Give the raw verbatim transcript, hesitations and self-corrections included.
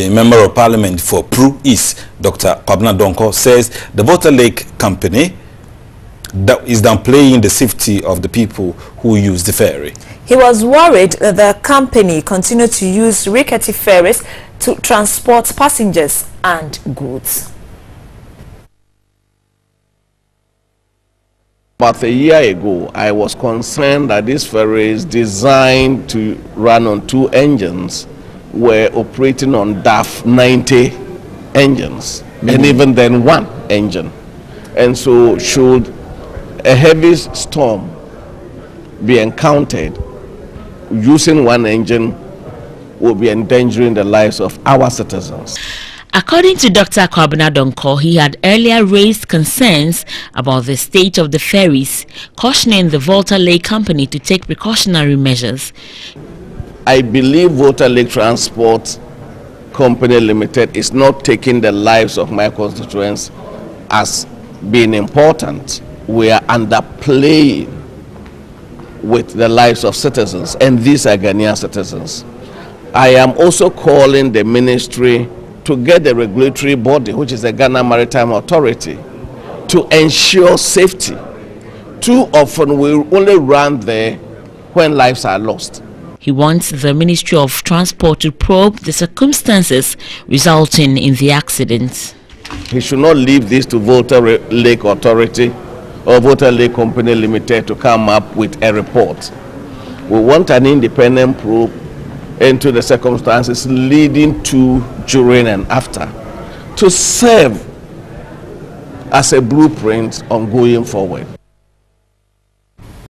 The Member of Parliament for Pru East, Doctor Kwabena Donkor, says the Volta Lake Company that is downplaying the safety of the people who use the ferry. He was worried that the company continued to use rickety ferries to transport passengers and goods. About a year ago, I was concerned that these ferries, designed to run on two engines, were operating on D A F ninety engines, mm-hmm. and even then one engine. And so should a heavy storm be encountered, using one engine will be endangering the lives of our citizens. According to Doctor Kwabena Donkor, he had earlier raised concerns about the state of the ferries, cautioning the Volta Lake Company to take precautionary measures. I believe Water Lake Transport Company Limited is not taking the lives of my constituents as being important. We are underplaying with the lives of citizens, and these are Ghanaian citizens. I am also calling the ministry to get the regulatory body, which is the Ghana Maritime Authority, to ensure safety. Too often we only run there when lives are lost. He wants the Ministry of Transport to probe the circumstances resulting in the accidents. He should not leave this to Volta Lake Authority or Volta Lake Company Limited to come up with a report. We want an independent probe into the circumstances leading to, during and after, to serve as a blueprint on going forward.